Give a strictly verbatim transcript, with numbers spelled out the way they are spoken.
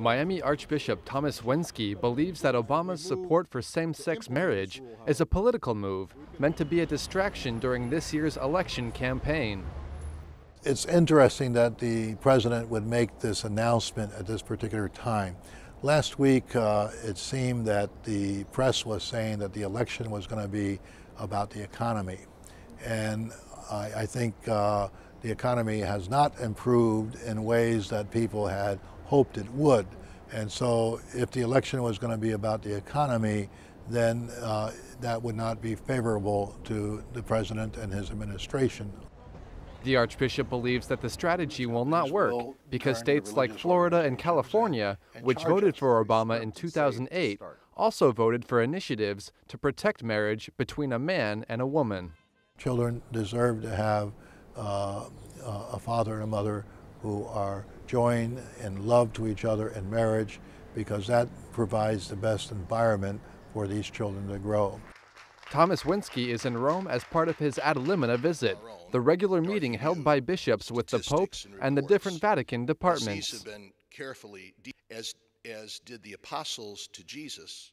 Miami Archbishop Thomas Wenski believes that Obama's support for same-sex marriage is a political move meant to be a distraction during this year's election campaign. It's interesting that the president would make this announcement at this particular time. Last week, uh, it seemed that the press was saying that the election was going to be about the economy. And I, I think uh, the economy has not improved in ways that people had hoped it would. And so if the election was going to be about the economy, then uh, that would not be favorable to the president and his administration. The Archbishop believes that the strategy will not work because states like Florida and California, which voted for Obama in two thousand eight, also voted for initiatives to protect marriage between a man and a woman. Children deserve to have uh, a father and a mother who are joined in love to each other in marriage, because that provides the best environment for these children to grow. Thomas Wenski is in Rome as part of his Ad Limina visit, the regular meeting held by bishops with the Pope and the different Vatican departments. As, as did the apostles to Jesus.